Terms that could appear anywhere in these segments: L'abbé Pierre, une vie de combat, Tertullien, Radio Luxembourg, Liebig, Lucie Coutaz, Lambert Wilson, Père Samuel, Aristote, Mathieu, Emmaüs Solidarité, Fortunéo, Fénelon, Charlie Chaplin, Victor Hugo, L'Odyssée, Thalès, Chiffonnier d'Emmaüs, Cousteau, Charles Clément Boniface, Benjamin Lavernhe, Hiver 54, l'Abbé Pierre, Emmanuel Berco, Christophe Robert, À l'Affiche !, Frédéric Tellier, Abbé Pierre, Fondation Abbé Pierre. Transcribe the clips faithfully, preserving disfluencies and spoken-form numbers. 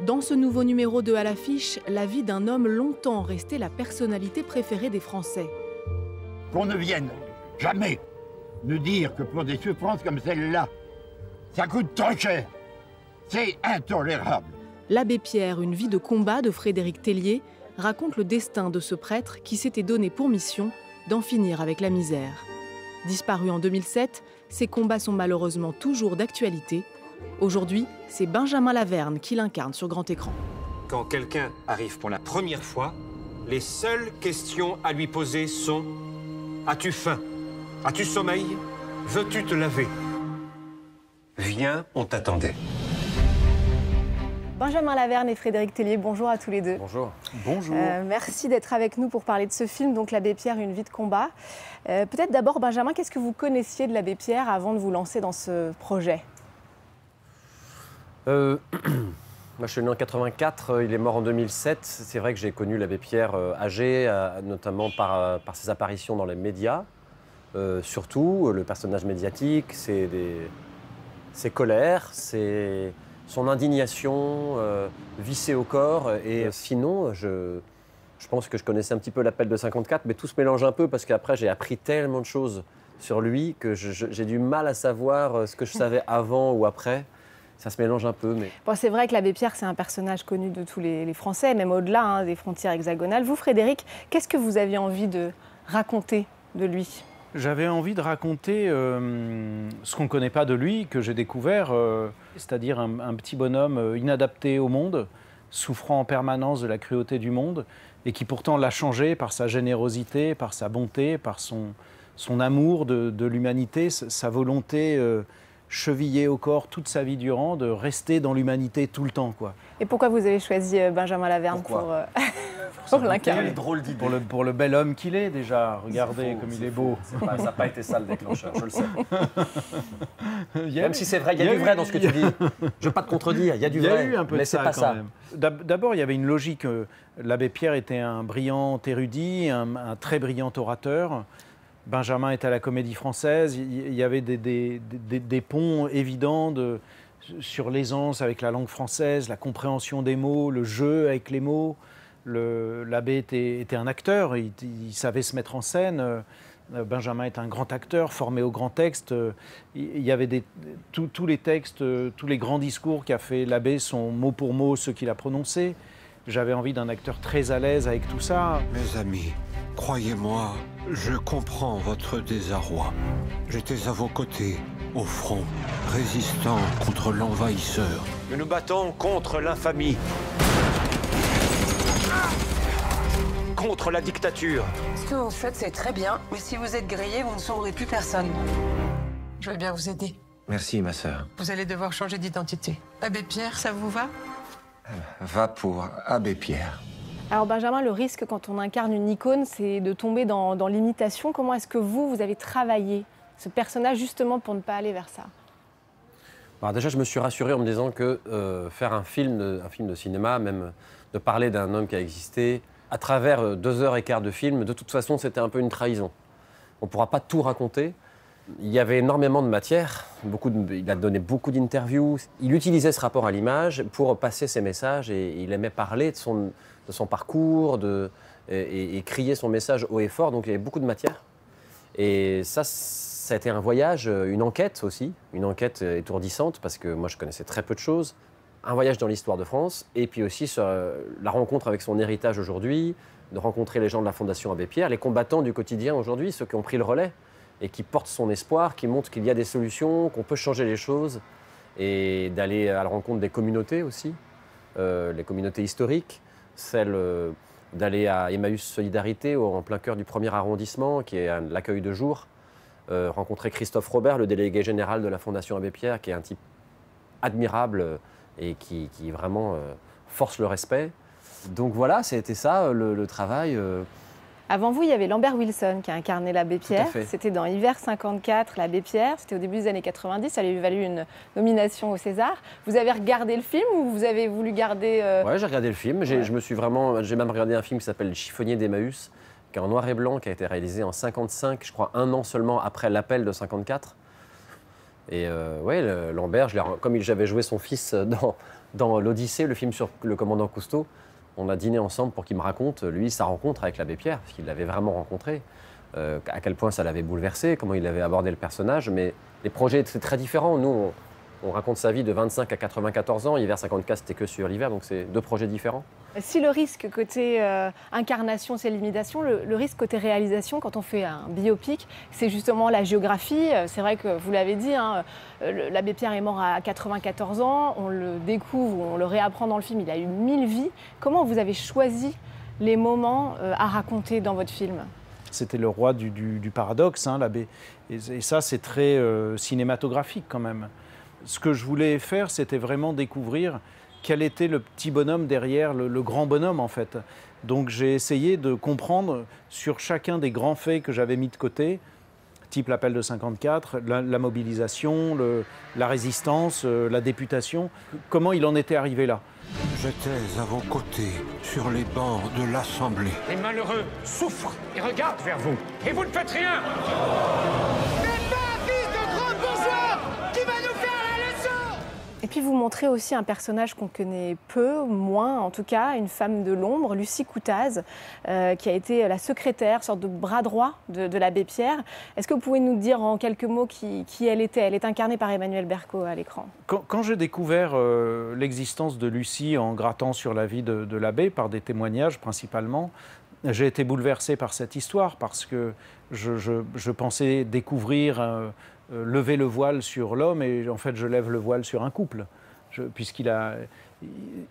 Dans ce nouveau numéro de À l'Affiche, la vie d'un homme longtemps resté la personnalité préférée des Français. Qu'on ne vienne jamais nous dire que pour des souffrances comme celle-là, ça coûte trop cher. C'est intolérable. L'Abbé Pierre, une vie de combat de Frédéric Tellier, raconte le destin de ce prêtre qui s'était donné pour mission d'en finir avec la misère. Disparu en deux mille sept, ses combats sont malheureusement toujours d'actualité. Aujourd'hui, c'est Benjamin Lavernhe qui l'incarne sur grand écran. Quand quelqu'un arrive pour la première fois, les seules questions à lui poser sont « As-tu faim? As-tu sommeil? Veux-tu te laver ?» Viens, on t'attendait. Benjamin Lavernhe et Frédéric Tellier, bonjour à tous les deux. Bonjour. Bonjour. Euh, merci d'être avec nous pour parler de ce film, donc L'Abbé Pierre, une vie de combat. Euh, Peut-être d'abord, Benjamin, qu'est-ce que vous connaissiez de l'Abbé Pierre avant de vous lancer dans ce projet ? Euh, moi, je suis né en quatre-vingt-quatre, il est mort en deux mille sept. C'est vrai que j'ai connu l'abbé Pierre euh, âgé, euh, notamment par, euh, par ses apparitions dans les médias. Euh, surtout, euh, le personnage médiatique, ses, des, ses colères, ses, son indignation euh, vissée au corps. Et euh, sinon, je, je pense que je connaissais un petit peu l'appel de cinquante-quatre, mais tout se mélange un peu parce qu'après, j'ai appris tellement de choses sur lui que j'ai du mal à savoir euh, ce que je savais avant ou après. Ça se mélange un peu, mais... Bon, c'est vrai que l'abbé Pierre, c'est un personnage connu de tous les, les Français, même au-delà hein, des frontières hexagonales. Vous, Frédéric, qu'est-ce que vous aviez envie de raconter de lui ? J'avais envie de raconter euh, ce qu'on ne connaît pas de lui, que j'ai découvert, euh, c'est-à-dire un, un petit bonhomme inadapté au monde, souffrant en permanence de la cruauté du monde, et qui pourtant l'a changé par sa générosité, par sa bonté, par son, son amour de, de l'humanité, sa volonté... Euh, chevillé au corps toute sa vie durant, de rester dans l'humanité tout le temps, quoi. Et pourquoi vous avez choisi Benjamin Lavernhe pour, euh, pour, pour l'incarner? Drôle d'idée. Pour le, pour le bel homme qu'il est, déjà. Regardez faux, comme il est, est beau. Est pas, ça n'a pas été ça, le déclencheur, je le sais. Même eu, si c'est vrai, il y, y a du vrai eu, dans ce que tu dis. Je veux pas te contredire, il y a du y a vrai, eu un peu mais c'est pas ça. D'abord, il y avait une logique. L'abbé Pierre était un brillant érudit, un, un très brillant orateur. Benjamin était à la Comédie Française, il y avait des, des, des, des ponts évidents de, sur l'aisance avec la langue française, la compréhension des mots, le jeu avec les mots. Le, l'abbé était, était un acteur, il, il savait se mettre en scène. Benjamin est un grand acteur, formé au grand texte. Il y avait des, tout, tous les textes, tous les grands discours qu'a fait l'abbé sont mot pour mot ceux qu'il a prononcés. J'avais envie d'un acteur très à l'aise avec tout ça. Mes amis, croyez-moi, je comprends votre désarroi. J'étais à vos côtés, au front, résistant contre l'envahisseur. Nous nous battons contre l'infamie, contre la dictature. Ce que vous faites, c'est très bien, mais si vous êtes grillé, vous ne sauverez plus personne. Je vais bien vous aider. Merci, ma sœur. Vous allez devoir changer d'identité. Abbé Pierre, ça vous va ? Va pour Abbé Pierre. Alors Benjamin, le risque quand on incarne une icône, c'est de tomber dans, dans l'imitation. Comment est-ce que vous, vous avez travaillé ce personnage justement pour ne pas aller vers ça? Alors déjà, je me suis rassuré en me disant que euh, faire un film, de, un film de cinéma, même de parler d'un homme qui a existé, à travers deux heures et quart de film, de toute façon, c'était un peu une trahison. On ne pourra pas tout raconter. Il y avait énormément de matière, beaucoup de, il a donné beaucoup d'interviews. Il utilisait ce rapport à l'image pour passer ses messages et il aimait parler de son, de son parcours de, et, et, et crier son message haut et fort, donc il y avait beaucoup de matière. Et ça, ça a été un voyage, une enquête aussi, une enquête étourdissante parce que moi je connaissais très peu de choses. Un voyage dans l'histoire de France et puis aussi sur la rencontre avec son héritage aujourd'hui, de rencontrer les gens de la Fondation Abbé Pierre, les combattants du quotidien aujourd'hui, ceux qui ont pris le relais. Et qui porte son espoir, qui montre qu'il y a des solutions, qu'on peut changer les choses, et d'aller à la rencontre des communautés aussi, euh, les communautés historiques, celle euh, d'aller à Emmaüs Solidarité, en plein cœur du premier arrondissement, qui est l'accueil de jour, euh, rencontrer Christophe Robert, le délégué général de la Fondation Abbé Pierre, qui est un type admirable et qui, qui vraiment euh, force le respect. Donc voilà, c'était ça le, le travail. Euh, Avant vous, il y avait Lambert Wilson qui a incarné l'abbé Pierre. C'était dans Hiver cinquante-quatre, l'abbé Pierre. C'était au début des années quatre-vingt-dix. Ça lui a valu une nomination au César. Vous avez regardé le film ou vous avez voulu garder... Euh... Oui, j'ai regardé le film. J'ai ouais. même regardé un film qui s'appelle Chiffonnier d'Emmaüs, qui est en noir et blanc, qui a été réalisé en cinquante-cinq, je crois un an seulement après l'appel de cinquante-quatre. Et euh, oui, Lambert, je comme j'avais joué son fils dans, dans L'Odyssée, le film sur le commandant Cousteau, on a dîné ensemble pour qu'il me raconte, lui, sa rencontre avec l'abbé Pierre, parce qu'il l'avait vraiment rencontré, euh, à quel point ça l'avait bouleversé, comment il avait abordé le personnage. Mais les projets étaient très différents. Nous, on, on raconte sa vie de vingt-cinq à quatre-vingt-quatorze ans. Hiver cinquante-quatre, c'était que sur l'hiver, donc c'est deux projets différents. Si le risque côté euh, incarnation, c'est l'imitation, le, le risque côté réalisation, quand on fait un biopic, c'est justement la géographie. C'est vrai que vous l'avez dit, hein, l'abbé Pierre est mort à quatre-vingt-quatorze ans, on le découvre, on le réapprend dans le film, il a eu mille vies. Comment vous avez choisi les moments euh, à raconter dans votre film ? C'était le roi du, du, du paradoxe, hein, l'abbé. Et, et ça, c'est très euh, cinématographique quand même. Ce que je voulais faire, c'était vraiment découvrir quel était le petit bonhomme derrière le, le grand bonhomme, en fait. Donc j'ai essayé de comprendre sur chacun des grands faits que j'avais mis de côté, type l'appel de cinquante-quatre, la, la mobilisation, le, la résistance, euh, la députation, comment il en était arrivé là. J'étais à vos côtés, sur les bancs de l'Assemblée. Les malheureux souffrent et regardent vers vous, et vous ne faites rien. Et puis vous montrez aussi un personnage qu'on connaît peu, moins en tout cas, une femme de l'ombre, Lucie Coutaz, euh, qui a été la secrétaire, sorte de bras droit de, de l'abbé Pierre. Est-ce que vous pouvez nous dire en quelques mots qui, qui elle était? Elle est incarnée par Emmanuel Berco à l'écran. Quand, quand j'ai découvert euh, l'existence de Lucie en grattant sur la vie de, de l'abbé, par des témoignages principalement, j'ai été bouleversé par cette histoire parce que je, je, je pensais découvrir... Euh, Euh, lever le voile sur l'homme, et en fait je lève le voile sur un couple, puisqu'il a,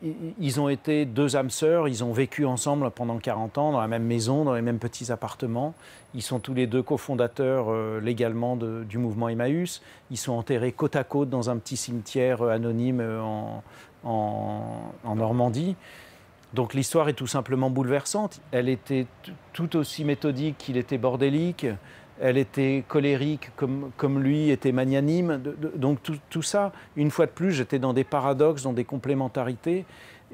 il, ils ont été deux âmes sœurs, ils ont vécu ensemble pendant quarante ans, dans la même maison, dans les mêmes petits appartements, ils sont tous les deux cofondateurs euh, légalement de, du mouvement Emmaüs, ils sont enterrés côte à côte dans un petit cimetière euh, anonyme euh, en, en, en Normandie. Donc l'histoire est tout simplement bouleversante, elle était tout aussi méthodique qu'il était bordélique. Elle était colérique comme, comme lui, était magnanime. De, de, donc tout, tout ça, une fois de plus, j'étais dans des paradoxes, dans des complémentarités.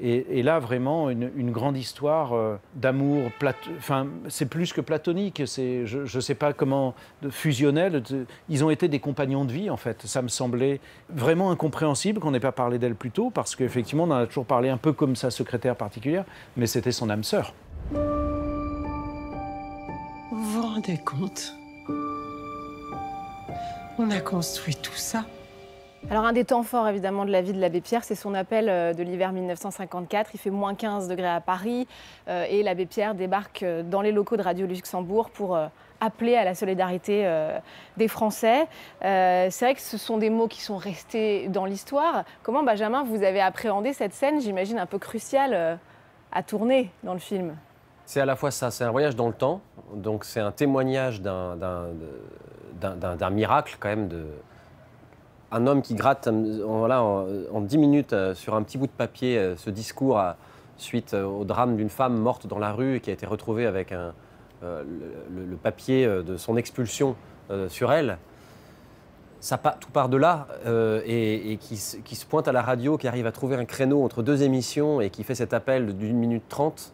Et, et là, vraiment, une, une grande histoire euh, d'amour. Enfin, c'est plus que platonique. Je ne sais pas comment... De, fusionnel. De, ils ont été des compagnons de vie, en fait. Ça me semblait vraiment incompréhensible qu'on n'ait pas parlé d'elle plus tôt, parce qu'effectivement, on en a toujours parlé un peu comme sa secrétaire particulière, mais c'était son âme sœur. Vous vous rendez compte ? On a construit tout ça. Alors, un des temps forts, évidemment, de la vie de l'abbé Pierre, c'est son appel de l'hiver mille neuf cent cinquante-quatre. Il fait moins quinze degrés à Paris euh, et l'abbé Pierre débarque dans les locaux de Radio Luxembourg pour euh, appeler à la solidarité euh, des Français. Euh, c'est vrai que ce sont des mots qui sont restés dans l'histoire. Comment, Benjamin, vous avez appréhendé cette scène, j'imagine, un peu cruciale euh, à tourner dans le film? C'est à la fois ça, c'est un voyage dans le temps, donc c'est un témoignage d'un... d'un miracle quand même, de... un homme qui gratte voilà, en, en dix minutes euh, sur un petit bout de papier euh, ce discours à, suite euh, au drame d'une femme morte dans la rue et qui a été retrouvée avec un, euh, le, le papier euh, de son expulsion euh, sur elle. Ça part, tout part de là euh, et, et qui, qui se pointe à la radio, qui arrive à trouver un créneau entre deux émissions et qui fait cet appel d'une minute trente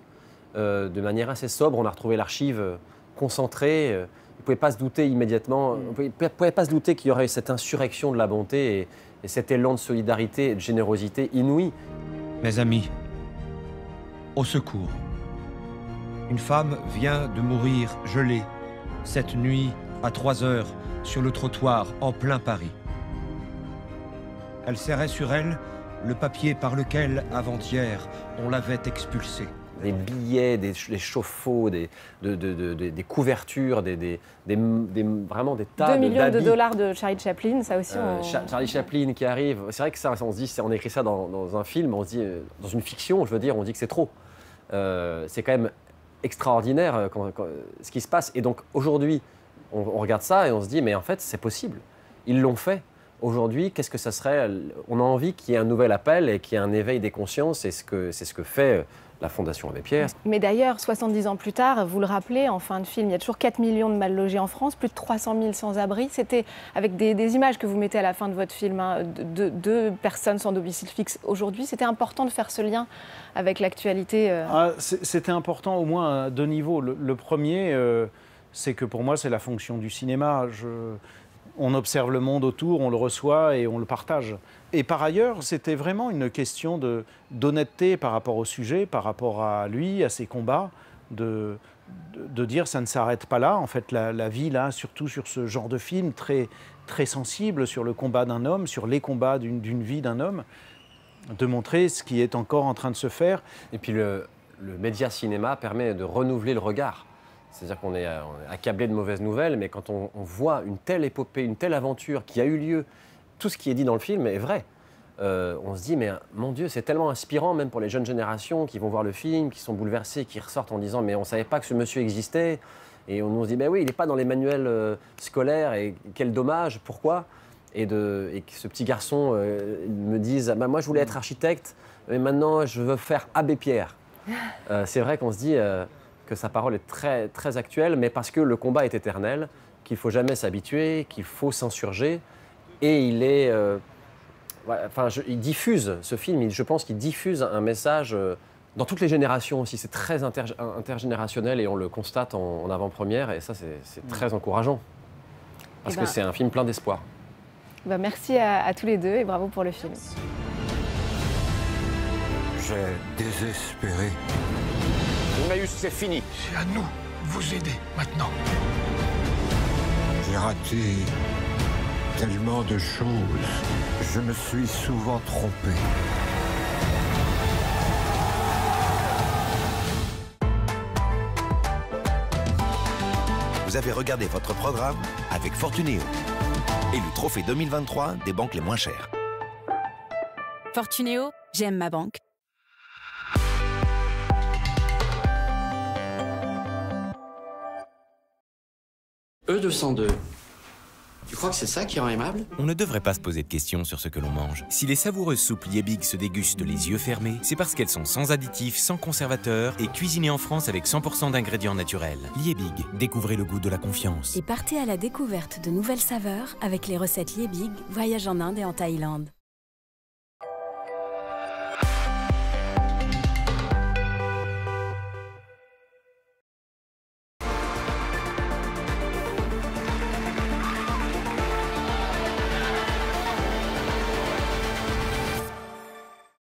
euh, de manière assez sobre. On a retrouvé l'archive euh, concentrée. Euh, On ne pouvait pas se douter immédiatement, on pouvait, pouvait pas se douter qu'il y aurait cette insurrection de la bonté et, et cet élan de solidarité et de générosité inouï. Mes amis, au secours. Une femme vient de mourir gelée, cette nuit à trois heures, sur le trottoir en plein Paris. Elle serrait sur elle le papier par lequel, avant-hier, on l'avait expulsée. Des billets, des, des chauffe-eau, des, de, de, de, de, des couvertures, des, des, des, des, vraiment des tas d'habits. deux millions de dollars de Charlie Chaplin, ça aussi. Euh, on... Cha Charlie Chaplin qui arrive. C'est vrai que ça, on se dit, on écrit ça dans, dans un film, on se dit, dans une fiction, je veux dire, on dit que c'est trop. Euh, c'est quand même extraordinaire quand, quand, ce qui se passe. Et donc aujourd'hui, on, on regarde ça et on se dit, mais en fait, c'est possible. Ils l'ont fait. Aujourd'hui, qu'est-ce que ça serait? On a envie qu'il y ait un nouvel appel et qu'il y ait un éveil des consciences. Et c'est ce que, ce que fait la Fondation Abbé Pierre. Mais d'ailleurs, soixante-dix ans plus tard, vous le rappelez, en fin de film, il y a toujours quatre millions de mal logés en France, plus de trois cent mille sans-abri. C'était avec des, des images que vous mettez à la fin de votre film, hein, de, de, de personnes sans domicile fixe aujourd'hui. C'était important de faire ce lien avec l'actualité. euh... ah, C'était important au moins à deux niveaux. Le, le premier, euh, c'est que pour moi, c'est la fonction du cinéma. Je... On observe le monde autour, on le reçoit et on le partage. Et par ailleurs, c'était vraiment une question de, d'honnêteté par rapport au sujet, par rapport à lui, à ses combats, de, de, de dire ça ne s'arrête pas là. En fait, la, la vie, là, surtout sur ce genre de film très, très sensible sur le combat d'un homme, sur les combats d'une, d'une vie d'un homme, de montrer ce qui est encore en train de se faire. Et puis le, le média cinéma permet de renouveler le regard. C'est-à-dire qu'on est accablé de mauvaises nouvelles, mais quand on, on voit une telle épopée, une telle aventure qui a eu lieu, tout ce qui est dit dans le film est vrai. Euh, on se dit, mais mon Dieu, c'est tellement inspirant, même pour les jeunes générations qui vont voir le film, qui sont bouleversés, qui ressortent en disant, mais on ne savait pas que ce monsieur existait. Et on, on se dit, ben oui, il n'est pas dans les manuels euh, scolaires, et quel dommage, pourquoi ? Et, de, et que ce petit garçon euh, me dise, bah, moi je voulais être architecte, mais maintenant je veux faire Abbé Pierre. Euh, c'est vrai qu'on se dit... Euh, que sa parole est très, très actuelle, mais parce que le combat est éternel, qu'il ne faut jamais s'habituer, qu'il faut s'insurger. Et il est... Euh, ouais, enfin, je, il diffuse ce film, il, je pense qu'il diffuse un message euh, dans toutes les générations aussi. C'est très inter, intergénérationnel et on le constate en, en avant-première et ça, c'est très encourageant. Parce ben, que c'est un film plein d'espoir. Ben merci à, à tous les deux et bravo pour le film. J'ai désespéré. Emmaüs, c'est fini. C'est à nous de vous aider, maintenant. J'ai raté tellement de choses. Je me suis souvent trompé. Vous avez regardé votre programme avec Fortunéo. Et le trophée deux mille vingt-trois des banques les moins chères. Fortunéo, j'aime ma banque. E deux cent deux. Tu crois que c'est ça qui rend aimable? On ne devrait pas se poser de questions sur ce que l'on mange. Si les savoureuses soupes Liebig se dégustent les yeux fermés, c'est parce qu'elles sont sans additifs, sans conservateurs et cuisinées en France avec cent pour cent d'ingrédients naturels. Liebig, découvrez le goût de la confiance. Et partez à la découverte de nouvelles saveurs avec les recettes Liebig, voyage en Inde et en Thaïlande.